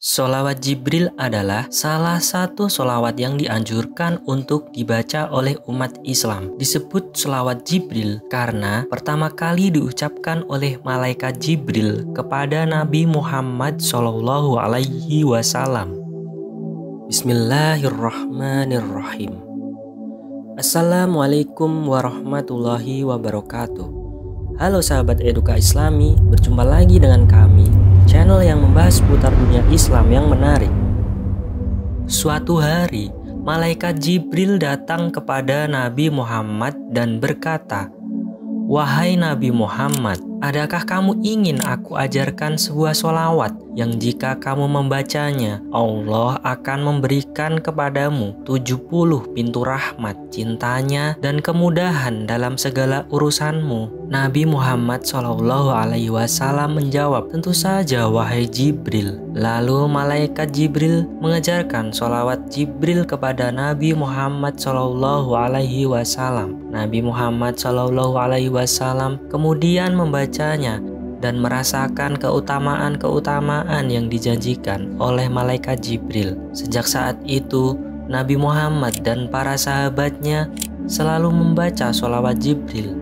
Sholawat Jibril adalah salah satu sholawat yang dianjurkan untuk dibaca oleh umat Islam. Disebut sholawat Jibril karena pertama kali diucapkan oleh malaikat Jibril kepada Nabi Muhammad Shallallahu Alaihi Wasallam. Bismillahirrahmanirrahim. Assalamualaikum warahmatullahi wabarakatuh. Halo sahabat Eduka Islami, berjumpa lagi dengan kami, channel yang membahas seputar dunia Islam yang menarik. Suatu hari, malaikat Jibril datang kepada Nabi Muhammad dan berkata, "Wahai Nabi Muhammad, adakah kamu ingin aku ajarkan sebuah sholawat yang jika kamu membacanya, Allah akan memberikan kepadamu 70 pintu rahmat, cintanya, dan kemudahan dalam segala urusanmu?" Nabi Muhammad SAW menjawab, "Tentu saja wahai Jibril." Lalu malaikat Jibril mengajarkan sholawat Jibril kepada Nabi Muhammad SAW. Nabi Muhammad SAW kemudian membacanya dan merasakan keutamaan-keutamaan yang dijanjikan oleh malaikat Jibril. Sejak saat itu, Nabi Muhammad dan para sahabatnya selalu membaca sholawat Jibril.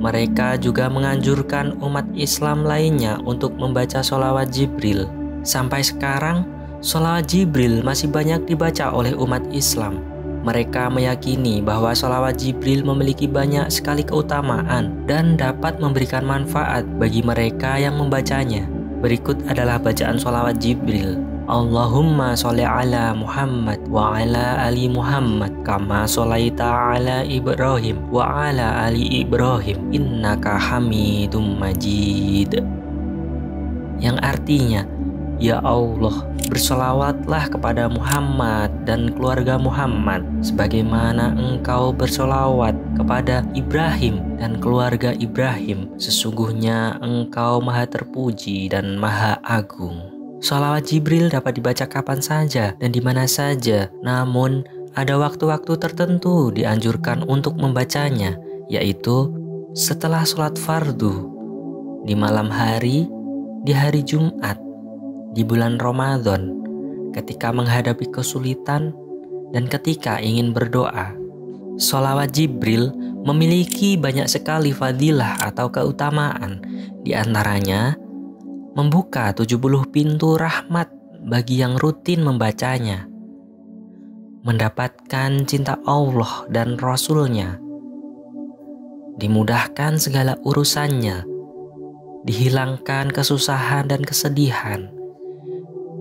Mereka juga menganjurkan umat Islam lainnya untuk membaca sholawat Jibril. Sampai sekarang, sholawat Jibril masih banyak dibaca oleh umat Islam. Mereka meyakini bahwa sholawat Jibril memiliki banyak sekali keutamaan dan dapat memberikan manfaat bagi mereka yang membacanya. Berikut adalah bacaan sholawat Jibril. Allahumma sholli ala Muhammad wa ala ali Muhammad kama sholaita ala Ibrahim wa ala ali Ibrahim innaka hamidum majid. Yang artinya, ya Allah, bersolawatlah kepada Muhammad dan keluarga Muhammad sebagaimana engkau bersolawat kepada Ibrahim dan keluarga Ibrahim. Sesungguhnya engkau maha terpuji dan maha agung. Sholawat Jibril dapat dibaca kapan saja dan di mana saja. Namun ada waktu-waktu tertentu dianjurkan untuk membacanya, yaitu setelah sholat fardu, di malam hari, di hari Jumat, di bulan Ramadan, ketika menghadapi kesulitan, dan ketika ingin berdoa. Sholawat Jibril memiliki banyak sekali fadilah atau keutamaan. Di antaranya, membuka 70 pintu rahmat bagi yang rutin membacanya, mendapatkan cinta Allah dan Rasul-Nya, dimudahkan segala urusannya, dihilangkan kesusahan dan kesedihan,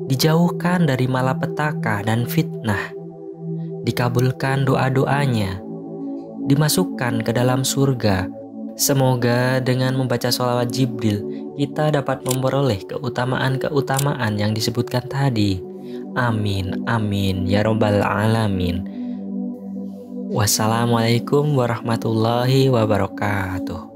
dijauhkan dari malapetaka dan fitnah, dikabulkan doa-doanya, dimasukkan ke dalam surga. Semoga dengan membaca sholawat Jibril, kita dapat memperoleh keutamaan-keutamaan yang disebutkan tadi. Amin, amin, ya robbal alamin. Wassalamualaikum warahmatullahi wabarakatuh.